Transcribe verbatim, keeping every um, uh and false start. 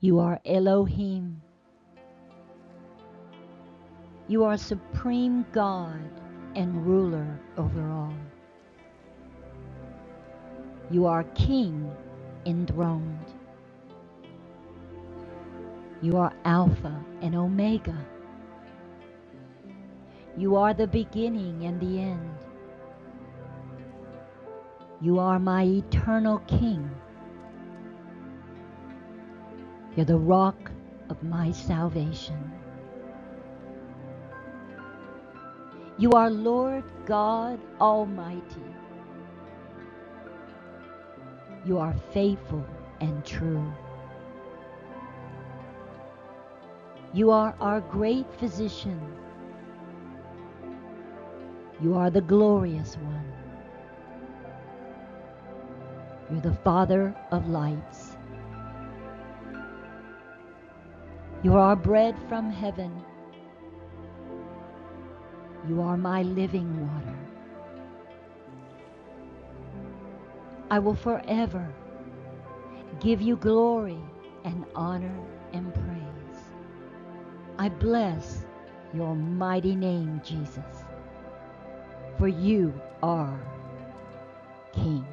You are Elohim. You are supreme God and ruler over all. You are King enthroned. You are Alpha and Omega. You are the beginning and the end. You are my eternal King. You're the rock of my salvation. You are Lord God Almighty. You are faithful and true. You are our great physician. You are the glorious one. You're the Father of lights. You are bread from heaven. You are my living water. I will forever give you glory and honor and praise. I bless your mighty name, Jesus, for you are King.